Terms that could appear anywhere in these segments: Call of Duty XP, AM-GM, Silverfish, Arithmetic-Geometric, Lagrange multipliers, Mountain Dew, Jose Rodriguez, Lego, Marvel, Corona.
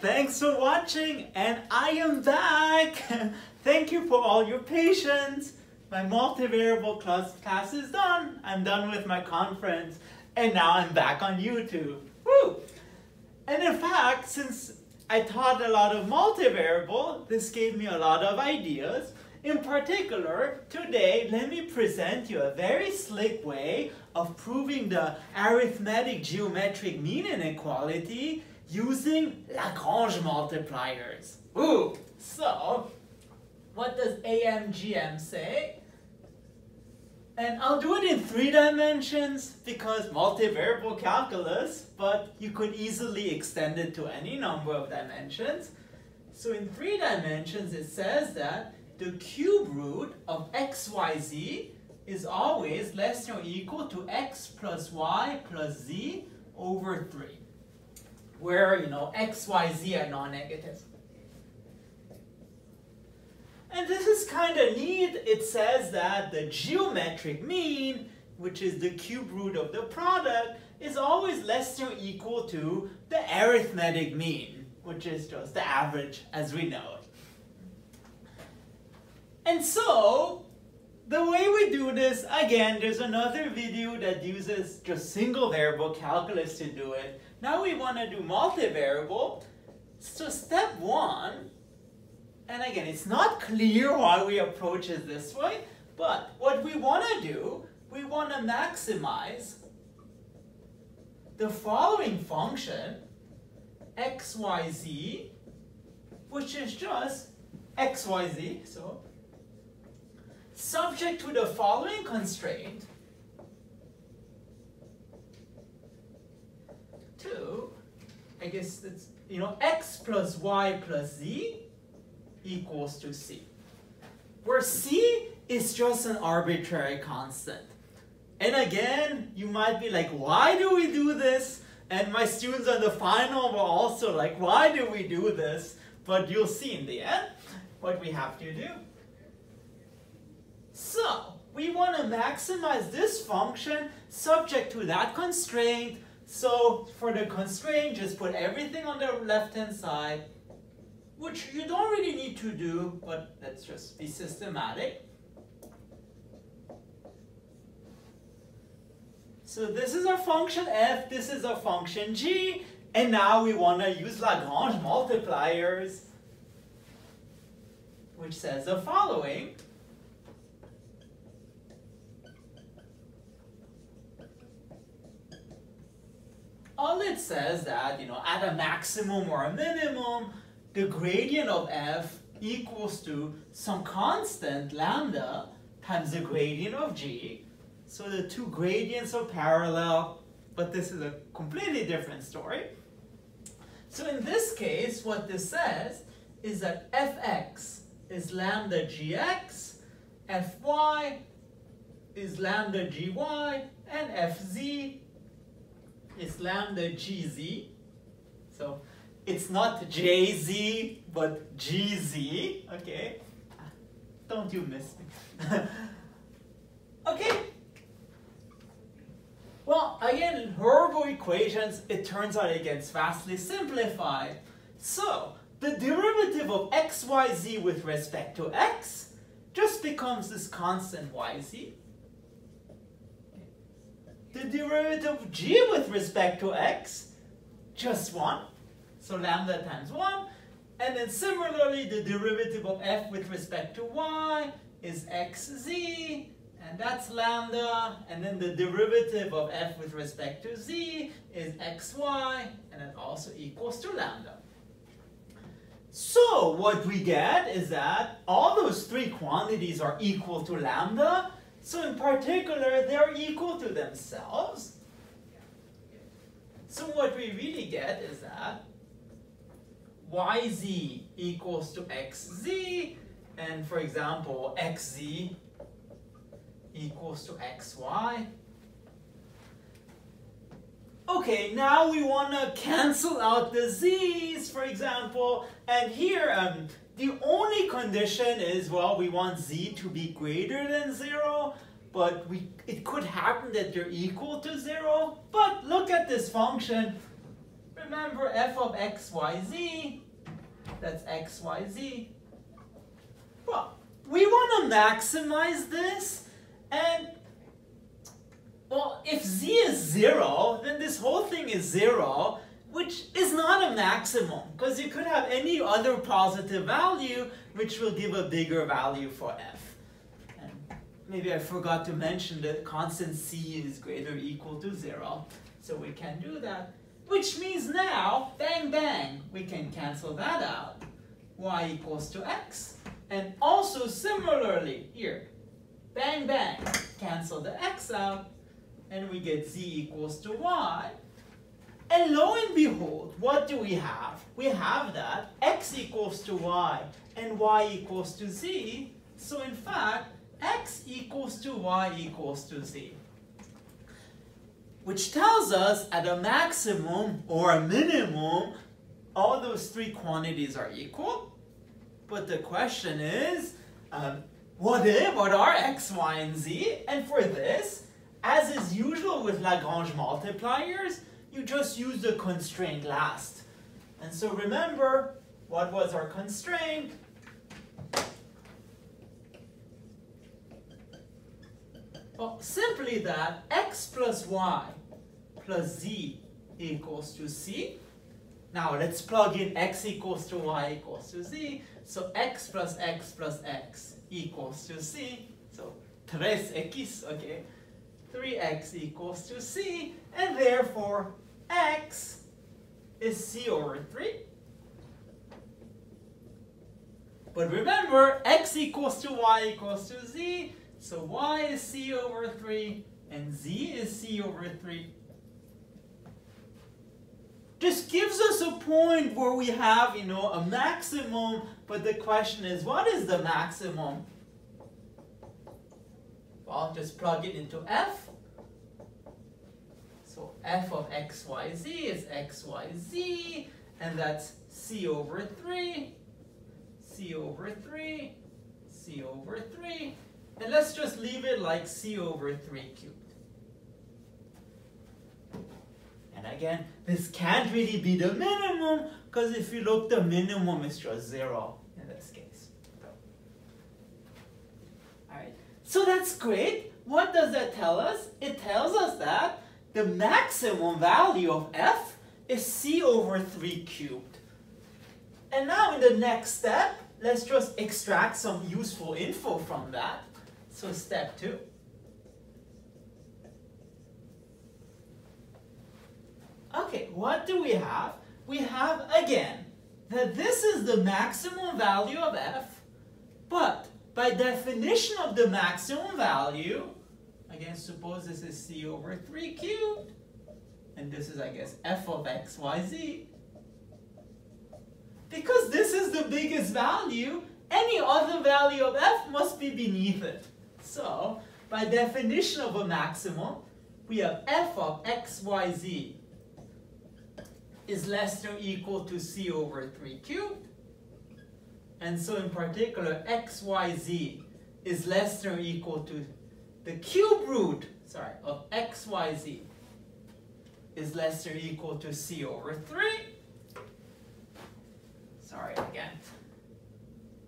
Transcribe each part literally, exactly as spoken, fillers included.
thanks for watching, and I am back. Thank you for all your patience. My multivariable class, class is done. I'm done with my conference, and now I'm back on YouTube. Woo! And in fact, since I taught a lot of multivariable, this gave me a lot of ideas. In particular, today, let me present you a very slick way of proving the arithmetic geometric mean inequality using Lagrange multipliers. Ooh! So, what does A M G M say? And I'll do it in three dimensions because multivariable calculus, but you could easily extend it to any number of dimensions. So in three dimensions, it says that the cube root of x y z is always less than or equal to x plus y plus z over three, where, you know, x, y, z are non-negative. And this is kind of neat. It says that the geometric mean, which is the cube root of the product, is always less than or equal to the arithmetic mean, which is just the average as we know it. And so, the way we do this, again, there's another video that uses just single variable calculus to do it. Now we want to do multivariable. So step one, and again, it's not clear why we approach it this way, but what we want to do, we want to maximize the following function, x y z, which is just x y z, so subject to the following constraint to, I guess it's, you know, x plus y plus z equals to c, where c is just an arbitrary constant. And again, you might be like, why do we do this? And my students on the final were also like, why do we do this? But you'll see in the end what we have to do. So, we want to maximize this function subject to that constraint. So, for the constraint, just put everything on the left-hand side, which you don't really need to do, but let's just be systematic. So, this is our function f, this is our function g, and now we want to use Lagrange multipliers, which says the following. All it says that, you know, at a maximum or a minimum, the gradient of f equals to some constant lambda times the gradient of g. So the two gradients are parallel, but this is a completely different story. So in this case, what this says is that fx is lambda gx, fy is lambda gy, and fz is lambda gz. So it's not jz, but gz, okay? Don't you miss me. Okay. Well, again, horrible equations, it turns out it gets vastly simplified. So, the derivative of x y z with respect to x just becomes this constant y z. The derivative of g with respect to x, just one, so lambda times one. And then similarly, the derivative of f with respect to y is xz, and that's lambda. And then the derivative of f with respect to z is xy, and it also equals to lambda. So what we get is that all those three quantities are equal to lambda. So in particular, they're equal to themselves. So what we really get is that y z equals to x z, and for example, x z equals to x y. Okay, now we want to cancel out the z's, for example, and here, um, the only condition is, well, we want z to be greater than zero, but we, it could happen that they're equal to zero. But look at this function. remember f of x, y, z, that's x, y, z. Well, we want to maximize this, and well, if z is zero, then this whole thing is zero, which is not a maximum, because you could have any other positive value which will give a bigger value for f. And maybe I forgot to mention that constant c is greater or equal to zero, so we can do that. Which means now, bang bang, we can cancel that out. Y equals to x, and also similarly here, bang bang, cancel the x out, and we get z equals to y. And lo and behold, what do we have? We have that x equals to y and y equals to z. So in fact, x equals to y equals to z. Which tells us at a maximum or a minimum, all those three quantities are equal. But the question is, um, what if, what are x, y, and z? And for this, as is usual with Lagrange multipliers, you just use the constraint last. And so remember, what was our constraint? Well, simply that x plus y plus z equals to c. Now let's plug in x equals to y equals to z. So x plus x plus x equals to c. So tres equis, okay? three x equals to c, and therefore x is c over three. But remember, x equals to y equals to z, so y is c over three, and z is c over three. This gives us a point where we have, you know, a maximum, but the question is, what is the maximum? I'll just plug it into f. So f of x, y, z is x, y, z, and that's c over three, c over three, c over three, and let's just leave it like c over three cubed. And again, this can't really be the minimum, because if you look, the minimum is just zero in this case. All right. So that's great. What does that tell us? It tells us that the maximum value of f is c over three cubed. And now in the next step, let's just extract some useful info from that. So step two. Okay, what do we have? We have, again, that this is the maximum value of f, but by definition of the maximum value, again, suppose this is c over three cubed, and this is, I guess, f of x, y, z. Because this is the biggest value, any other value of f must be beneath it. So, by definition of a maximum, we have f of x, y, z is less than or equal to c over three cubed. And so in particular, x, y, z is less than or equal to the cube root, sorry, of x, y, z is less than or equal to c over three. Sorry again.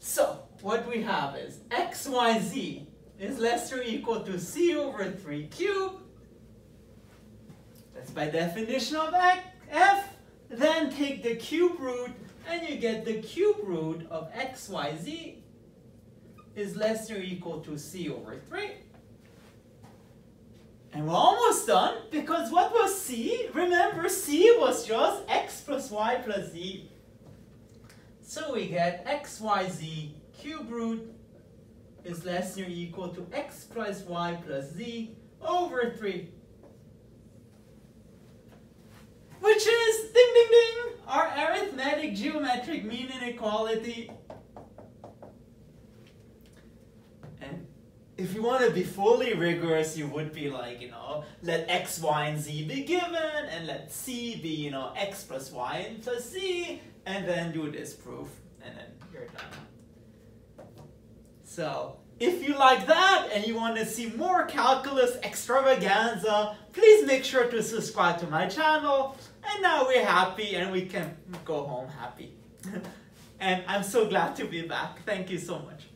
So what we have is x, y, z is less than or equal to c over three cubed. That's by definition of f. Then take the cube root, and you get the cube root of x, y, z is less than or equal to c over three. And we're almost done, because what was c? Remember, c was just x plus y plus z. So we get x, y, z cube root is less than or equal to x plus y plus z over three. Which is, ding ding ding, our arithmetic geometric mean inequality. And if you want to be fully rigorous, you would be like, you know, let x, y, and z be given, and let c be, you know, x plus y and plus z, and then do this proof, and then you're done. So If you like that and you want to see more calculus extravaganza, please make sure to subscribe to my channel. And now we're happy and we can go home happy. And I'm so glad to be back. Thank you so much.